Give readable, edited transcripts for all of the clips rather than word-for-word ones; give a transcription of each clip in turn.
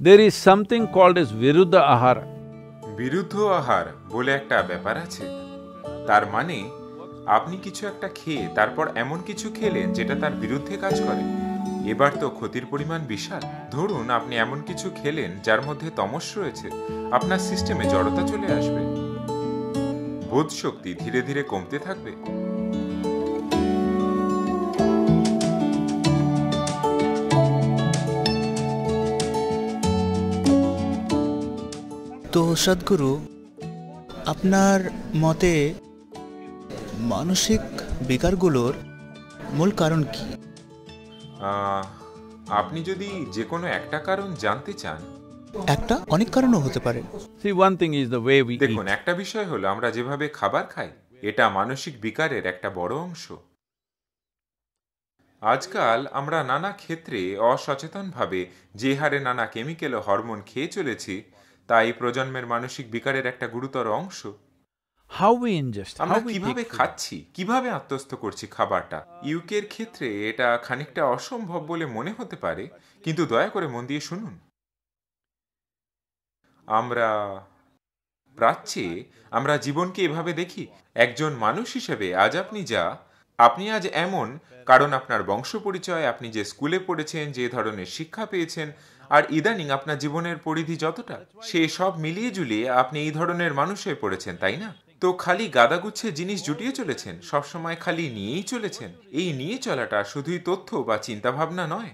there is something called as viruddha ahara. Viruddha ahara bole ekta byapar ache. Tar mane apni kichu ekta kheye tarpor emon kichu khelen jeta tar biruddhe kaj kore. Ebar to khotir poriman bishal. Dhorun apni emon kichu khelen jar moddhe tamosh royeche. Apnar systeme jarota chole ashbe. Bodh shokti dhire dhire komte thakbe. तो सद्गुरु आपनार मते मानसिक विकारगुलोर मूल कारण की? आपनी जोदी जे कोनो एकटा कारण जानते चान एकटा अनेक कारणो होते पारे। See one thing is the way we eat. देखुन एकटा विषय होलो आमरा जेभाबे खाबार खाई एटा मानसिक विकारेर एकटा बड़ो अंश। आजकल आमरा नाना क्षेत्रे असचेतन भावे जे हारे नाना केमिकल ओ हरमोन खेये चलेछि ताई प्रजन्मेर मानसिक विकारेर एकटा गुरुतर अंश। हाउ वी इंजेस्ट, आमरा किभाबे खाচ্ছি, কিভাবে আত্মস্থ করছি খাবারটা। ইউকের ক্ষেত্রে এটা খানিকটা অসম্ভব বলে মনে হতে পারে, কিন্তু দয়া করে মন দিয়ে শুনুন। আমরা প্রাচ্যে আমরা জীবনকে এভাবে দেখি, একজন মানুষ হিসেবে আজ আপনি যা, আপনি আজ এমন কারণ আপনার বংশ পরিচয়, আপনি যে স্কুলে পড়েছেন, যে ধরনের শিক্ষা পেয়েছেন, আর ইদানিং আপনার জীবনের পরিধি যতটা, সেই সব মিলিয়ে জুলিয়ে আপনি এই ধরনের মানুষ হয়ে পড়েছেন, তাই না? তো খালি গাদাগুচ্ছে জিনিস জুটিয়ে চলেছেন, সবসময় খালি নিয়েই চলেছেন। এই নিয়ে চলাটা শুধুই তথ্য বা চিন্তাভাবনা নয়,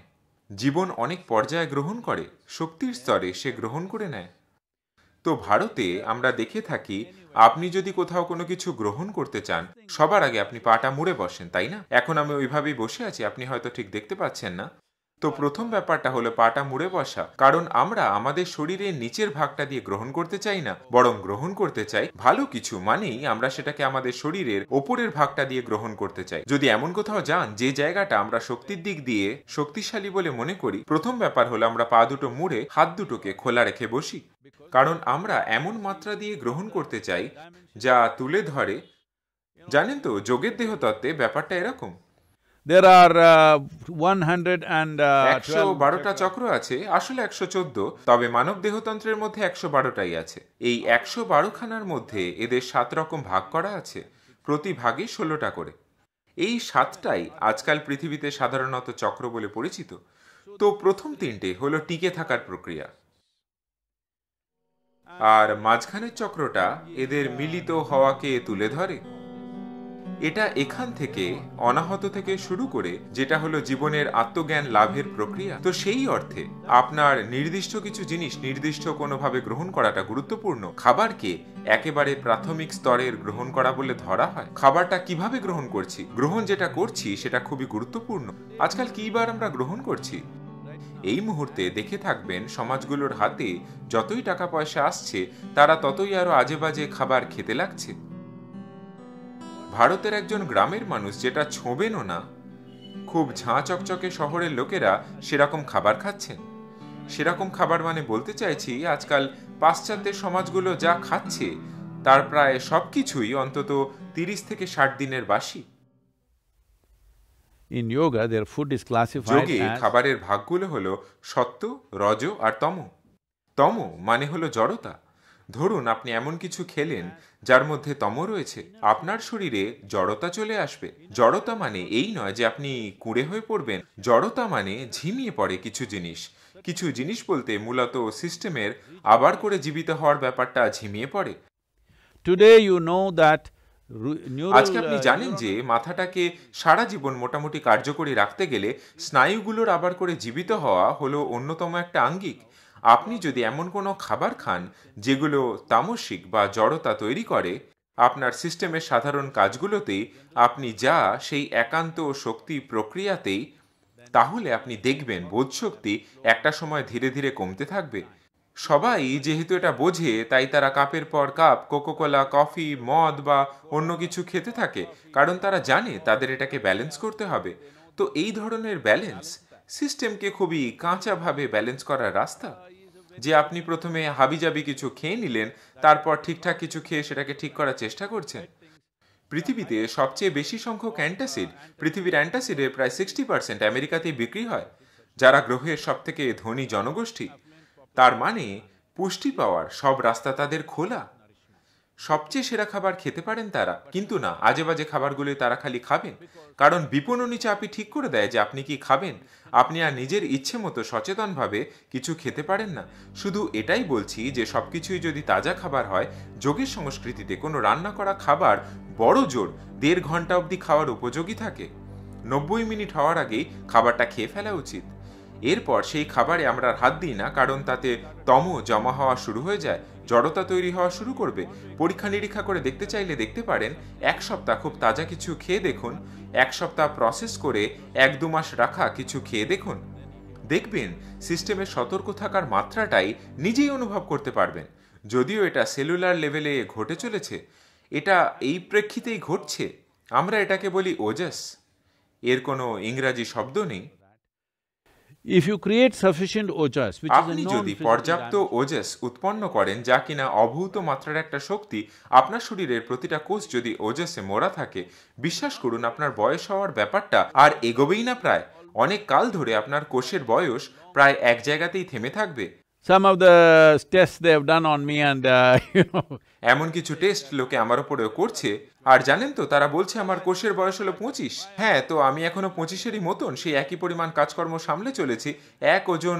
জীবন অনেক পর্যায়ে গ্রহণ করে, শক্তির স্তরে সে গ্রহণ করে নেয়। তো ভারতে আমরা দেখে থাকি, আপনি যদি কোথাও কোনো কিছু গ্রহণ করতে চান, সবার আগে আপনি পাটা মুড়ে বসেন, তাই না? এখন আমি ওইভাবেই বসে আছি, আপনি হয়তো ঠিক দেখতে পাচ্ছেন না। তো প্রথম ব্যাপারটা হলো পাটা মুড়ে বসা, কারণ আমরা আমাদের শরীরের নিচের ভাগটা দিয়ে গ্রহণ করতে চাই না, বরং গ্রহণ করতে চাই ভালো কিছু, মানেই আমরা সেটাকে আমাদের শরীরের ওপরের ভাগটা দিয়ে গ্রহণ করতে চাই। যদি এমন কোথাও যান যে জায়গাটা আমরা শক্তির দিক দিয়ে শক্তিশালী বলে মনে করি, প্রথম ব্যাপার হলো আমরা পা দুটো মুড়ে হাত দুটোকে খোলা রেখে বসি, কারণ আমরা এমন মাত্রা দিয়ে গ্রহণ করতে চাই যা তুলে ধরে। জানেন তো যোগের দেহতত্ত্বে ব্যাপারটা এরকম, there are 112টা চক্র আছে, আসলে 114, তবে মানব দেহতন্ত্রের মধ্যে 112টাই আছে। এই 112খানার মধ্যে এদের 7 রকম ভাগ করা আছে, প্রতি ভাগে 16টা করে। এই 7টাই আজকাল পৃথিবীতে সাধারণত চক্র বলে পরিচিত। তো প্রথম 3টে হলো টিকে থাকার প্রক্রিয়া, আর মাঝখানের চক্রটা এদের মিলিত হওয়াকে তুলে ধরে। এটা এখান থেকে অনাহত থেকে শুরু করে যেটা হলো জীবনের আত্মজ্ঞান লাভের প্রক্রিয়া। তো সেই অর্থে আপনার নির্দিষ্ট কিছু জিনিস নির্দিষ্ট কোনোভাবে গ্রহণ করাটা গুরুত্বপূর্ণ। খাবারকে একেবারে প্রাথমিক স্তরের গ্রহণ করা বলে ধরা হয়। খাবারটা কিভাবে গ্রহণ করছি, গ্রহণ যেটা করছি সেটা খুবই গুরুত্বপূর্ণ। আজকাল কিবার আমরা গ্রহণ করছি। এই মুহূর্তে দেখে থাকবেন সমাজগুলোর হাতে যতই টাকা পয়সা আসছে, তারা ততই আরো আজে বাজে খাবার খেতে লাগছে। ভারতের একজন গ্রামের মানুষ যেটা ছোঁবেনও না, খুব ঝাঁ চকচকে শহরের লোকেরা সেরকম খাবার খাচ্ছেন। সেরকম খাবার মানে বলতে চাইছি, আজকাল পাশ্চাত্যের সমাজগুলো যা খাচ্ছে তার প্রায় সব কিছুই অন্তত 30 থেকে 60 দিনের বাসি। In yoga, their food is classified as খাবারের ভাগগুলো হলো সত্ত্ব, রজ আর তম। তম মানে হলো জড়তা। ধরুন আপনি এমন কিছু খেলেন যার মধ্যে তম রয়েছে, আপনার শরীরে জড়তা চলে আসবে। জড়তা মানে এই নয় যে আপনি কুঁড়ে হয়ে পড়বেন, জড়তা মানে ঝিমিয়ে পড়ে কিছু জিনিস। কিছু জিনিস বলতে মূলত সিস্টেমের আবার করে জীবিত হওয়ার ব্যাপারটা ঝিমিয়ে পড়ে। Today you know that আজকে আপনি জানেন যে মাথাটাকে সারা জীবন মোটামুটি কার্যকরী রাখতে গেলে স্নায়ুগুলোর আবার করে জীবিত হওয়া হলো অন্যতম একটা আঙ্গিক। আপনি যদি এমন কোনো খাবার খান যেগুলো তামসিক বা জড়তা তৈরি করে, আপনার সিস্টেমের সাধারণ কাজগুলোতেই আপনি যা সেই একান্ত শক্তি প্রক্রিয়াতেই, তাহলে আপনি দেখবেন বোধশক্তি একটা সময় ধীরে ধীরে কমতে থাকবে। সবাই যেহেতু এটা বোঝে, তাই তারা কাপের পর কাপ কোকোকোলা, কফি, মদ বা অন্য কিছু খেতে থাকে, কারণ তারা জানে তাদের এটাকে ব্যালেন্স করতে হবে। তো এই ধরনের ব্যালেন্স সিস্টেমকে খুবই কাঁচাভাবে ব্যালেন্স করার রাস্তা, যে আপনি প্রথমে হাবিজাবি কিছু খেয়ে নিলেন, তারপর ঠিকঠাক কিছু খেয়ে সেটাকে ঠিক করার চেষ্টা করছেন। পৃথিবীতে সবচেয়ে বেশি সংখ্যক অ্যান্টাসিড, পৃথিবীর অ্যান্টাসিডের প্রায় 60% আমেরিকাতেই বিক্রি হয়, যারা গ্রহের সবথেকে ধনী জনগোষ্ঠী। তার মানে পুষ্টি পাওয়ার সব রাস্তা তাদের খোলা। সবচেয়ে সেরা খাবার খেতে পারেন তারা, কিন্তু না আজে বাজে খাবারগুলি তারা খালি খাবেন, কারণ বিপণনী চাপই ঠিক করে দেয় যে আপনি কি খাবেন। আপনি আর নিজের ইচ্ছে মতো সচেতনভাবে কিছু খেতে পারেন না। শুধু এটাই বলছি যে সব কিছুই যদি তাজা খাবার হয়, যোগের সংস্কৃতিতে কোনো রান্না করা খাবার বড় জোর 1.5 ঘন্টা অবধি খাওয়ার উপযোগী থাকে। 90 মিনিট হওয়ার আগেই খাবারটা খেয়ে ফেলা উচিত। এরপর সেই খাবারে আমরা হাত দিই না, কারণ তাতে তম জমা হওয়া শুরু হয়ে যায়, জড়তা তৈরি হওয়া শুরু করবে। পরীক্ষা নিরীক্ষা করে দেখতে চাইলে দেখতে পারেন 1 সপ্তাহ খুব তাজা কিছু খেয়ে দেখুন, 1 সপ্তাহ প্রসেস করে 1-2 মাস রাখা কিছু খেয়ে দেখুন। দেখবেন সিস্টেমে সতর্ক থাকার মাত্রাটাই নিজেই অনুভব করতে পারবেন, যদিও এটা সেলুলার লেভেলে ঘটে চলেছে। এটা এই প্রেক্ষিতেই ঘটছে। আমরা এটাকে বলি ওজাস, এর কোনো ইংরাজি শব্দ নেই। আপনি যদি পর্যাপ্ত ওজস উৎপন্ন করেন, যা কিনা অভূত মাত্রার একটা শক্তি, আপনার শরীরের প্রতিটা কোষ যদি ওজসে মোড়া থাকে, বিশ্বাস করুন আপনার বয়স হওয়ার ব্যাপারটা আর এগোবেই না। প্রায় অনেক কাল ধরে আপনার কোষের বয়স প্রায় এক জায়গাতেই থেমে থাকবে। এমন কিছু টেস্ট লোকে আমার উপরেও করছে, আর জানেন তো তারা বলছে আমার কোষের বয়স হলো 25। হ্যাঁ, তো আমি এখনো 25-এরই মতন সেই একই পরিমাণ কাজকর্ম সামলে চলেছি, এক ওজন,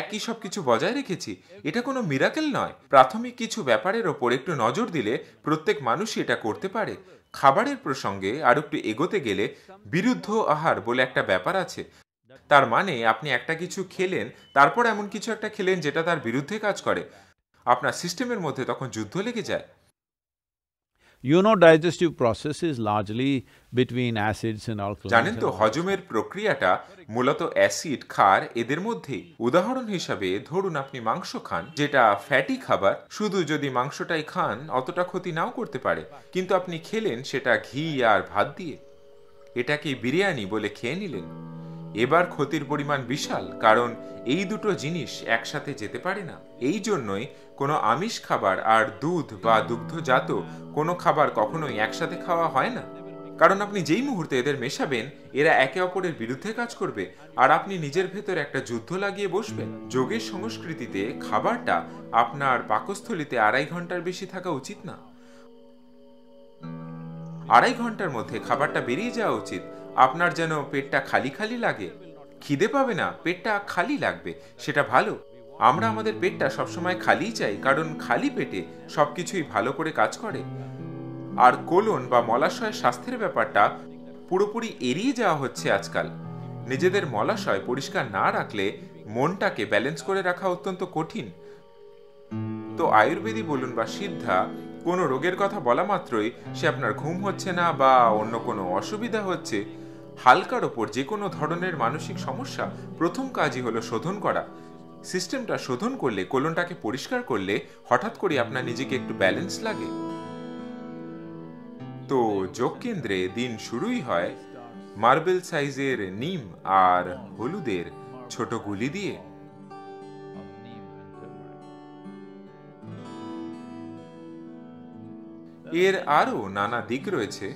একই সব কিছু বজায় রেখেছি। এটা কোনো মিরাকেল নয়। প্রাথমিক কিছু ব্যাপারের ওপর একটু নজর দিলে প্রত্যেক মানুষই এটা করতে পারে। খাবারের প্রসঙ্গে আর একটু এগোতে গেলে বিরুদ্ধ আহার বলে একটা ব্যাপার আছে। তার মানে আপনি একটা কিছু খেলেন, তারপর এমন কিছু একটা খেলেন যেটা তার বিরুদ্ধে কাজ করে। আপনার সিস্টেমের মধ্যে তখন যুদ্ধ লেগে যায়। Digestive process is largely between acids and alkaline. জানেন তো হজমের প্রক্রিয়াটা মূলত অ্যাসিড, ক্ষার এদের মধ্যে। উদাহরণ হিসাবে ধরুন আপনি মাংস খান, যেটা ফ্যাটি খাবার। শুধু যদি মাংসটাই খান অতটা ক্ষতি নাও করতে পারে, কিন্তু আপনি খেলেন সেটা ঘি আর ভাত দিয়ে, এটাকে বিরিয়ানি বলে খেয়ে নিলেন। এবার ক্ষতির পরিমাণ বিশাল, কারণ এই দুটো জিনিস একসাথে যেতে পারে না। এই জন্যই কোনো আমিষ খাবার আর দুধ বা দুগ্ধজাত কোনো খাবার কখনোই একসাথে খাওয়া হয় না, কারণ আপনি যেই মুহূর্তে এদের মেশাবেন এরা একে অপরের বিরুদ্ধে কাজ করবে, আর আপনি নিজের ভেতর একটা যুদ্ধ লাগিয়ে বসবেন। যোগের সংস্কৃতিতে খাবারটা আপনার পাকস্থলিতে 2.5 ঘন্টার বেশি থাকা উচিত না। 2.5 ঘন্টার মধ্যে খাবারটা বেরিয়ে যাওয়া উচিত। আপনার যেন পেটটা খালি খালি লাগে, খিদে পাবে না, পেটটা খালি লাগবে, সেটা ভালো। আমরা আমাদের পেটটা সবসময় খালিই চাই, কারণ খালি পেটে সবকিছুই ভালো করে কাজ করে। আর কোলন বা মলাশয়ের স্বাস্থ্যের ব্যাপারটা পুরোপুরি এড়িয়ে যাওয়া হচ্ছে আজকাল। নিজেদের মলাশয় পরিষ্কার না রাখলে মনটাকে ব্যালেন্স করে রাখা অত্যন্ত কঠিন। তো আয়ুর্বেদই বলুন বা সিদ্ধা, কোনো রোগের কথা বলা মাত্রই সে আপনার ঘুম হচ্ছে না বা অন্য কোনো অসুবিধা হচ্ছে, হালকার ওপর যে কোনো ধরনের মানসিক সমস্যা প্রথম কাজই হলো শোধন করা। সিস্টেমটা শোধন করলে, কোলনটাকে পরিষ্কার করলে হঠাৎ করে আপনার নিজেকে একটু ব্যালেন্স লাগে। তো যোগ কেন্দ্রে দিন শুরুই হয় মার্বেল সাইজের নিম আর হলুদের ছোট গুলি দিয়ে। এর আরো নানা দিক রয়েছে।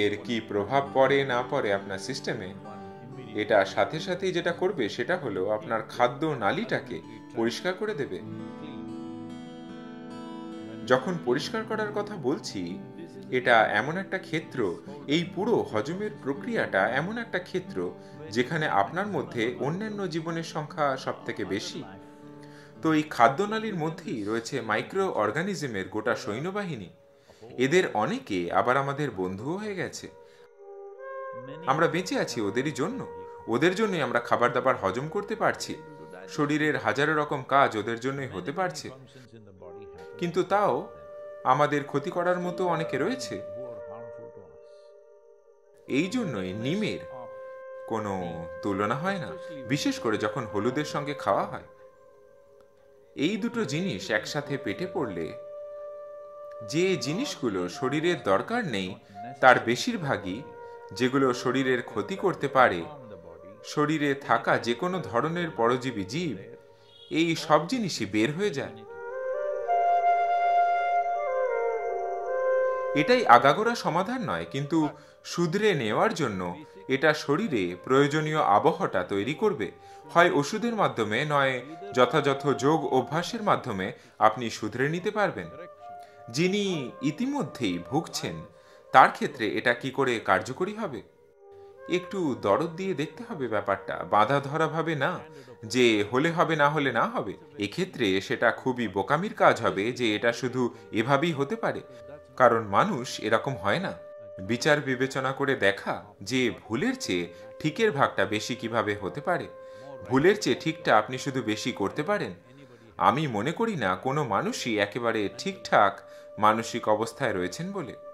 এর কি প্রভাব পড়ে না পড়ে আপনার সিস্টেমে, এটা সাথে সাথে যেটা করবে সেটা হলো আপনার খাদ্য নালীটাকে পরিষ্কার করে দেবে। যখন পরিষ্কার করার কথা বলছি, এটা এমন একটা ক্ষেত্র, এই পুরো হজমের প্রক্রিয়াটা এমন একটা ক্ষেত্র যেখানে আপনার মধ্যে অন্যান্য জীবনের সংখ্যা সব থেকে বেশি। তো এই খাদ্যনালীর মধ্যেই রয়েছে মাইক্রো অর্গানিজমের গোটা সৈন্যবাহিনী। এদের অনেকে আবার আমাদের বন্ধুও হয়ে গেছে। আমরা বেঁচে আছি ওদেরই জন্য, ওদের জন্যই আমরা খাবার দাবার হজম করতে পারছি, শরীরের হাজারো রকম কাজ ওদের জন্যই হতে পারছে। কিন্তু তাও আমাদের ক্ষতি করার মতো অনেকে রয়েছে। এই জন্যই নিমের কোনো তুলনা হয় না, বিশেষ করে যখন হলুদের সঙ্গে খাওয়া হয়। এই দুটো জিনিস একসাথে পেটে পড়লে যে জিনিসগুলো শরীরের দরকার নেই, তার বেশিরভাগই, যেগুলো শরীরের ক্ষতি করতে পারে, শরীরে থাকা যে কোনো ধরনের পরজীবী জীব, এই সব জিনিসই বের হয়ে যায়। এটাই আগাগোড়া সমাধান নয়, কিন্তু সুদরে নেওয়ার জন্য এটা শরীরে প্রয়োজনীয় আবহটা তৈরি করবে। হয় ওষুধের মাধ্যমে, নয় যথাযথ যোগ অভ্যাসের মাধ্যমে আপনি সুদরে নিতে পারবেন। যিনি ইতিমধ্যেই ভুগছেন তার ক্ষেত্রে এটা কি করে কার্যকরী হবে? একটু দরদ দিয়ে দেখতে হবে ব্যাপারটা, বাঁধা ধরা ভাবে না যে হলে হবে না হলে না হবে। এক্ষেত্রে সেটা খুবই বোকামির কাজ হবে যে এটা শুধু এভাবেই হতে পারে, কারণ মানুষ এরকম হয় না। বিচার বিবেচনা করে দেখা যে ভুলের চেয়ে ঠিকের ভাগটা বেশি কিভাবে হতে পারে, ভুলের চেয়ে ঠিকটা আপনি শুধু বেশি করতে পারেন। আমি মনে করি না কোনো মানুষই একেবারে ঠিকঠাক মানসিক অবস্থায় রয়েছেন বলে।